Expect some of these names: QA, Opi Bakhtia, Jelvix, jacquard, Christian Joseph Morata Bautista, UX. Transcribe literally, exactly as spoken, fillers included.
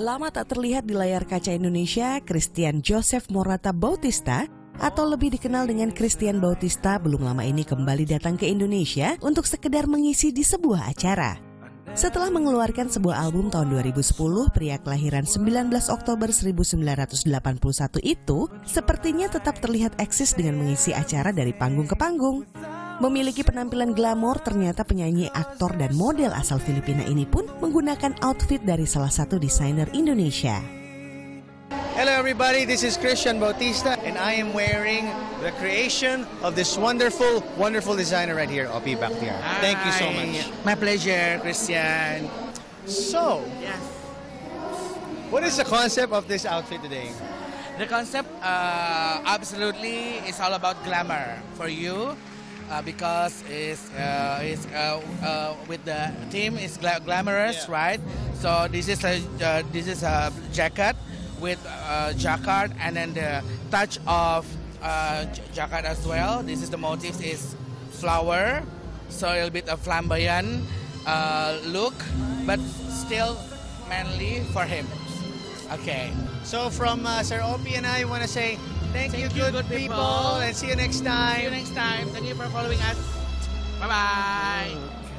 Lama tak terlihat di layar kaca Indonesia, Christian Joseph Morata Bautista atau lebih dikenal dengan Christian Bautista belum lama ini kembali datang ke Indonesia untuk sekedar mengisi di sebuah acara. Setelah mengeluarkan sebuah album tahun dua ribu sepuluh, pria kelahiran sembilan belas Oktober seribu sembilan ratus delapan puluh satu itu sepertinya tetap terlihat eksis dengan mengisi acara dari panggung ke panggung. Memiliki penampilan glamor, ternyata penyanyi, aktor, dan model asal Filipina ini pun menggunakan outfit dari salah satu desainer Indonesia. Hello everybody, this is Christian Bautista and I am wearing the creation of this wonderful, wonderful designer right here, Opi Bakhtia. Thank you so much. My pleasure, Christian. So, what is the concept of this outfit today? The concept uh, absolutely is all about glamour for you. Uh, because it's, uh, it's uh, uh, with the theme is gla glamorous, yeah. Right? So this is a uh, this is a jacket with uh, jacquard and then the touch of uh, jacquard as well. This is the motif is flower, so a little bit of flamboyant uh, look, but still manly for him. Okay. So from uh, Sir Opi and I want to say. Thank, Thank you, you good, good people. people, and see you next time. See you next time. Thank you for following us. Bye-bye.